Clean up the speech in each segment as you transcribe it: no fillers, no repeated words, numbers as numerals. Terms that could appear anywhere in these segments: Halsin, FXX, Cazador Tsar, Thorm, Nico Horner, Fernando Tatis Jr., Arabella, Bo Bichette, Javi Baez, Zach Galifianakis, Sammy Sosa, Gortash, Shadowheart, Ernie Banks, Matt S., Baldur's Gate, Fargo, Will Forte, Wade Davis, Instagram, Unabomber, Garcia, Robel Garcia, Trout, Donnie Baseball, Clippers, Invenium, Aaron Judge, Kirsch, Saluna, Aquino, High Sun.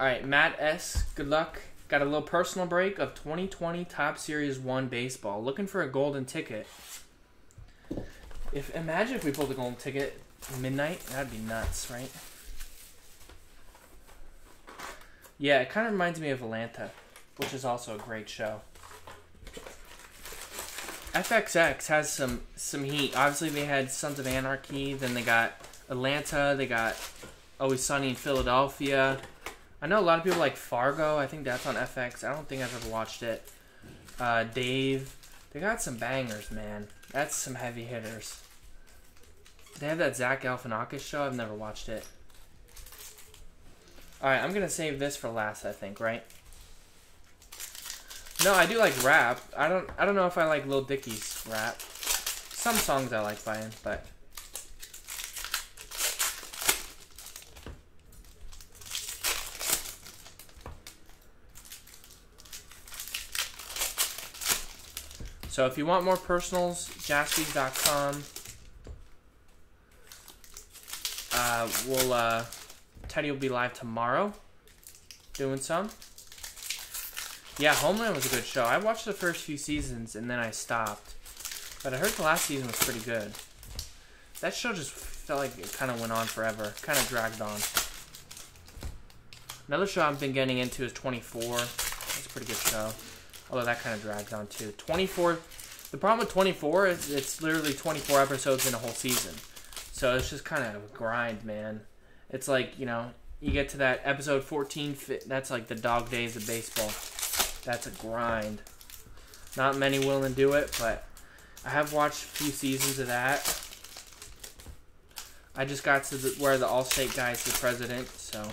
All right, Matt S., good luck. Got a little personal break of 2020 Top Series 1 baseball. Looking for a golden ticket. Imagine if we pulled a golden ticket midnight. That'd be nuts, right? Yeah, it kind of reminds me of Atlanta, which is also a great show. FXX has some heat. Obviously, they had Sons of Anarchy. Then they got Atlanta. They got Always Sunny in Philadelphia. I know a lot of people like Fargo. I think that's on FX. I don't think I've ever watched it. Dave. They got some bangers, man. That's some heavy hitters. Did they have that Zach Galifianakis show? I've never watched it. Alright, I'm going to save this for last, I think, right? No, I do like rap. I don't know if I like Lil Dicky's rap. Some songs I like by him, but... So if you want more personals, JaspysCaseBreaks.com. Teddy will be live tomorrow, doing some. Yeah, Homeland was a good show. I watched the first few seasons and then I stopped, but I heard the last season was pretty good. That show just felt like it kind of went on forever, kind of dragged on. Another show I've been getting into is 24. That's a pretty good show. Although that kind of dragged on too. 24, the problem with 24 is it's literally 24 episodes in a whole season. So it's just kind of a grind, man. It's like, you know, you get to that episode 14, that's like the dog days of baseball. That's a grind. Not many willing to do it, but I have watched a few seasons of that. I just got to where the All-State guy is the president, so...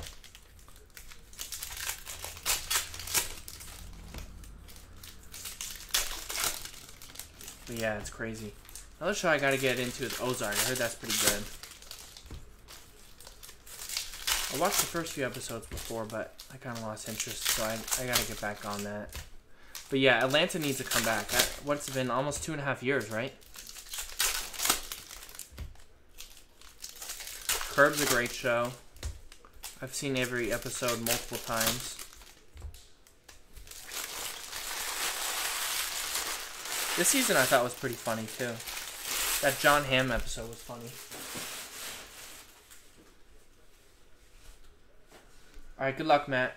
But yeah, it's crazy. Another show I gotta get into is Ozark. I heard that's pretty good. I watched the first few episodes before, but I kind of lost interest, so I gotta get back on that. But yeah, Atlanta needs to come back. What's it been? Almost 2.5 years, right? Curb's a great show. I've seen every episode multiple times. This season I thought was pretty funny, too. That John Hamm episode was funny. Alright, good luck, Matt.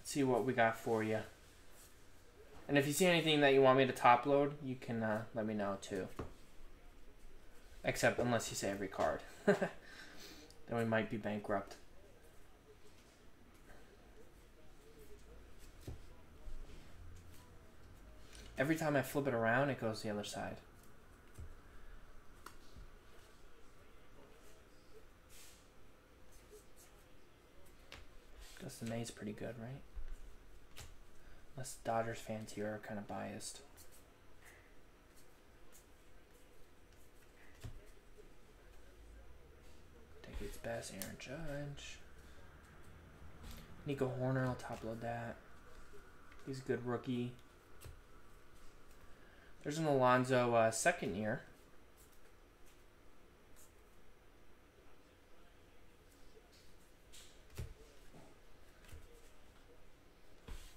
Let's see what we got for you. And if you see anything that you want me to top load, you can let me know, too. Except unless you say every card. Then we might be bankrupt. Every time I flip it around, it goes the other side. Dustin May is pretty good, right? Unless Dodgers fans here are kind of biased. Tickets best, Aaron Judge. Nico Horner, I'll top load that. He's a good rookie. There's an Alonzo second year.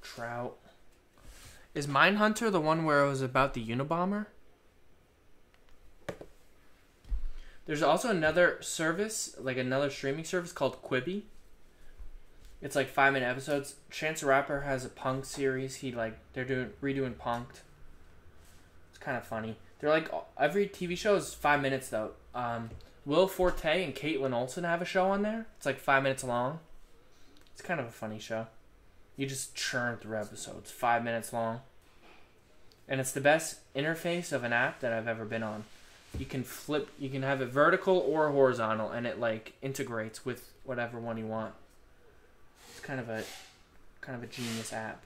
Trout. Is Mindhunter the one where it was about the Unabomber? There's also another service, like another streaming service called Quibi. It's like 5-minute episodes. Chance the Rapper has a Punk'd series. They're redoing Punk'd. Kind of funny. They're like every TV show is 5 minutes though. Will Forte and Caitlin Olson have a show on there. It's like 5 minutes long. It's kind of a funny show. You just churn through episodes, 5 minutes long, and it's the best interface of an app that I've ever been on. You can have it vertical or horizontal, and it like integrates with whatever one you want. It's kind of a genius app.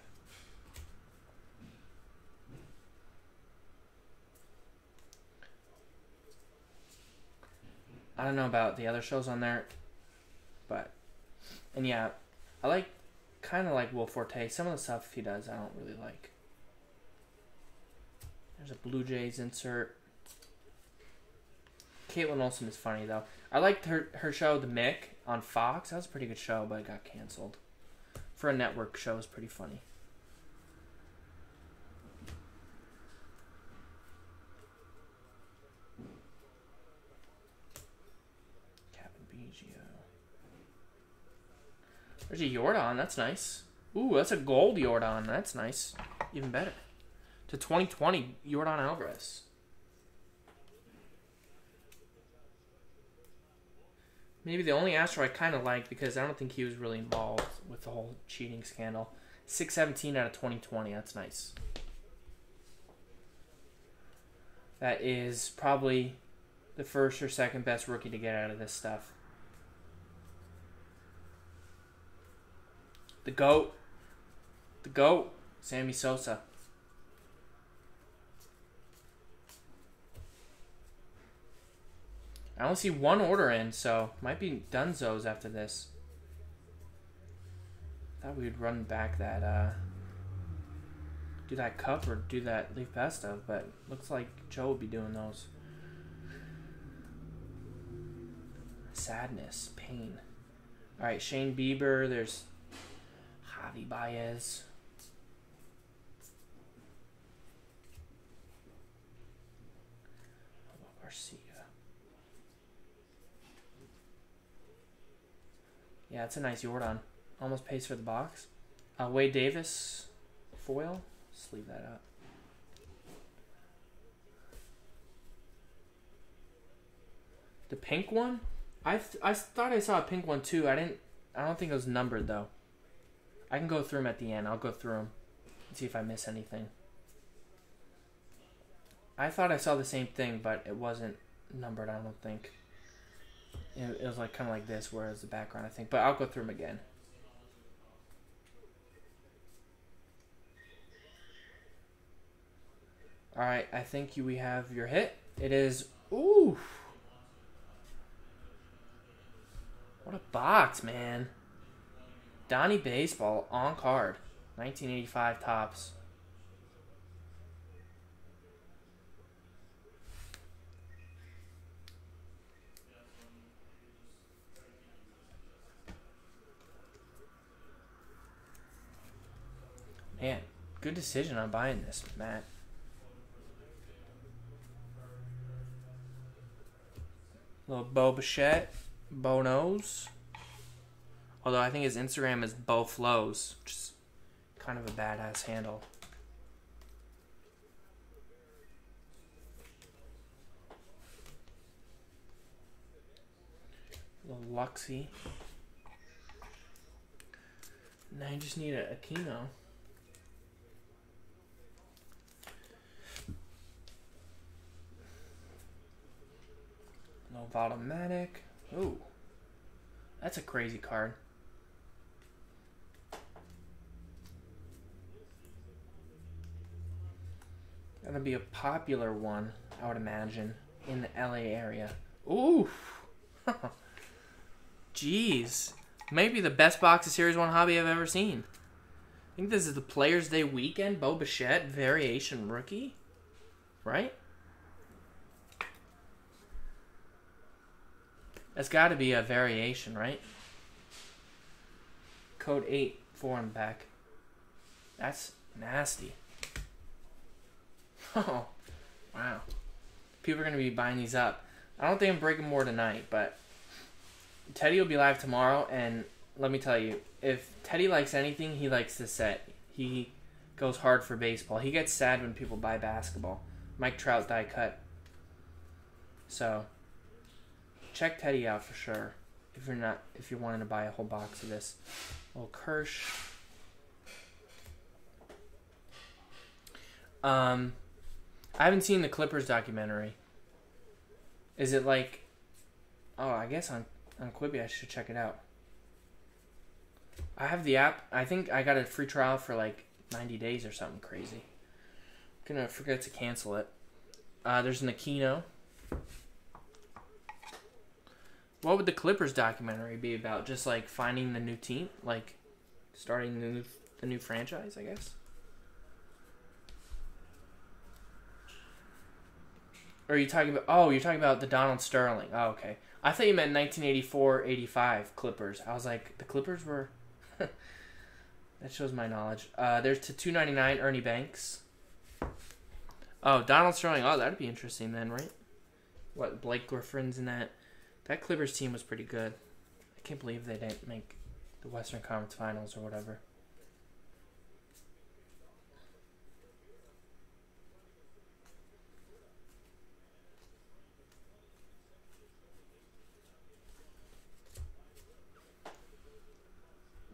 I don't know about the other shows on there, but, and yeah, I kind of like Will Forte. Some of the stuff he does I don't really like. There's a Blue Jays insert. Caitlin Olson is funny, though. I liked her show, The Mick, on Fox. That was a pretty good show, but it got canceled. For a network show, it's pretty funny. Captain BGO. There's a Yordan. That's nice. Ooh, that's a gold Yordan. That's nice. Even better. To 2020, Yordan Alvarez. Maybe the only Astro I kind of like, because I don't think he was really involved with the whole cheating scandal. 617 out of 2020. That's nice. That is probably the first or second best rookie to get out of this stuff. The GOAT. The GOAT. Sammy Sosa. I only see one order in, so might be Dunzos after this. Thought we would run back that, do that cup or do that leaf pesto, but looks like Joe would be doing those. Sadness, pain. All right, Shane Bieber. There's Javi Baez. Garcia. Yeah, it's a nice Yordan. Almost pays for the box. Wade Davis foil. Just leave that up. The pink one? I thought I saw a pink one too. I don't think it was numbered though. I can go through them at the end. I'll go through them and see if I miss anything. I thought I saw the same thing, but it wasn't numbered, I don't think. It was like kind of like this, where it was the background, I think. But I'll go through them again. All right, I think we have your hit. It is, ooh. What a box, man. Donnie Baseball on card. 1985 Topps. Man, good decision on buying this, Matt. Little Bo Bichette, Bo Nose. Although I think his Instagram is Bo Flows, which is kind of a badass handle. Little Luxie. Now I just need a Aquino. Automatic. Ooh. That's a crazy card. That'll be a popular one, I would imagine, in the LA area. Ooh. Jeez. Maybe the best box of Series 1 hobby I've ever seen. I think this is the Players Day weekend, Bo Bichette variation rookie. Right? That's got to be a variation, right? Code 8, 4 and back. That's nasty. Oh, wow. People are going to be buying these up. I don't think I'm breaking more tonight, but Teddy will be live tomorrow, and let me tell you, if Teddy likes anything, he likes this set. He goes hard for baseball. He gets sad when people buy basketball. Mike Trout die cut. So... check Teddy out for sure. If you're wanting to buy a whole box of this. Little Kirsch. I haven't seen the Clippers documentary. Is it like, oh, I guess on Quibi I should check it out. I have the app. I think I got a free trial for like 90 days or something crazy. I'm gonna forget to cancel it. There's an Aquino. What would the Clippers documentary be about? Just like finding the new team, like starting the new franchise, I guess. Or are you talking about... Oh, you're talking about the Donald Sterling. Oh, okay. I thought you meant 1984-85 Clippers. I was like, the Clippers were... That shows my knowledge. There's to 299 Ernie Banks. Oh, Donald Sterling. Oh, that'd be interesting then, right? What, Blake Griffin's in that? That Clippers team was pretty good. I can't believe they didn't make the Western Conference Finals or whatever.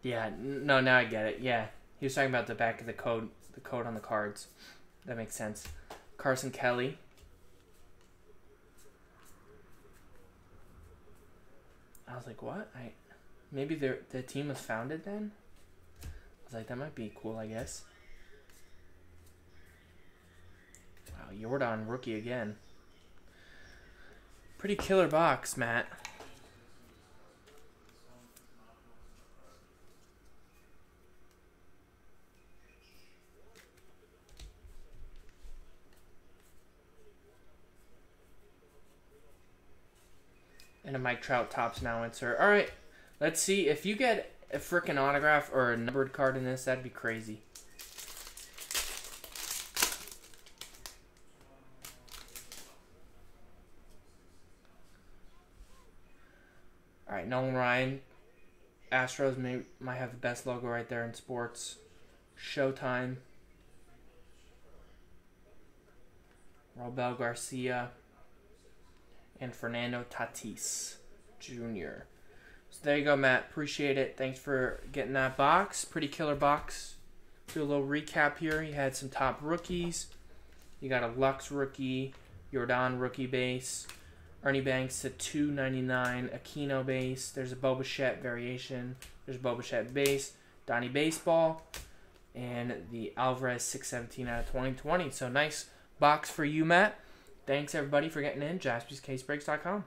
Yeah, no, now I get it. Yeah, he was talking about the back of the code on the cards. That makes sense. Carson Kelly. I was like, what? Maybe the team was founded then? I was like, that might be cool, I guess. Wow, Jordan, rookie again. Pretty killer box, Matt. And a Mike Trout tops now insert. All right, let's see if you get a freaking autograph or a numbered card in this. That'd be crazy. All right, Nolan Ryan. Astros might have the best logo right there in sports. Showtime. Robel Garcia. And Fernando Tatis Jr. So there you go, Matt. Appreciate it. Thanks for getting that box. Pretty killer box. Do a little recap here. You had some top rookies. You got a Lux rookie, Jordan rookie base, Ernie Banks to 299, Aquino base. There's a Bo Bichette variation. There's a Bo Bichette base, Donnie Baseball, and the Alvarez 617 out of 2020. So nice box for you, Matt. Thanks, everybody, for getting in. JaspysCaseBreaks.com.